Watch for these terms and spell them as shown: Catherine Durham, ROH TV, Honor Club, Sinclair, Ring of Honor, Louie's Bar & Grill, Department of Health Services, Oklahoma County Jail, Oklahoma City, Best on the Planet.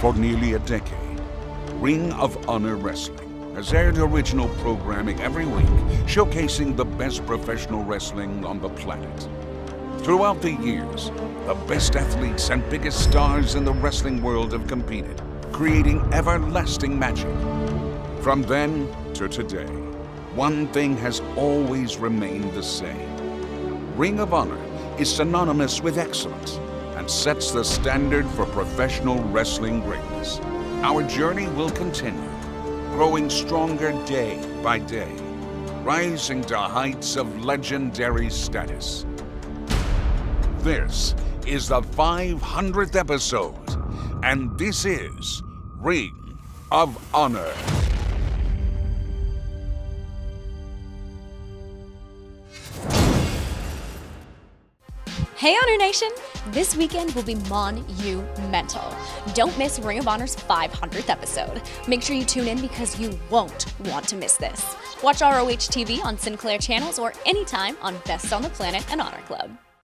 For nearly a decade, Ring of Honor Wrestling has aired original programming every week, showcasing the best professional wrestling on the planet. Throughout the years, the best athletes and biggest stars in the wrestling world have competed, creating everlasting magic. From then to today, one thing has always remained the same. Ring of Honor is synonymous with excellence, and sets the standard for professional wrestling greatness. Our journey will continue, growing stronger day by day, rising to heights of legendary status. This is the 500th episode, and this is Ring of Honor. Hey Honor Nation! This weekend will be monumental. Don't miss Ring of Honor's 500th episode. Make sure you tune in because you won't want to miss this. Watch ROH TV on Sinclair channels or anytime on Best on the Planet and Honor Club.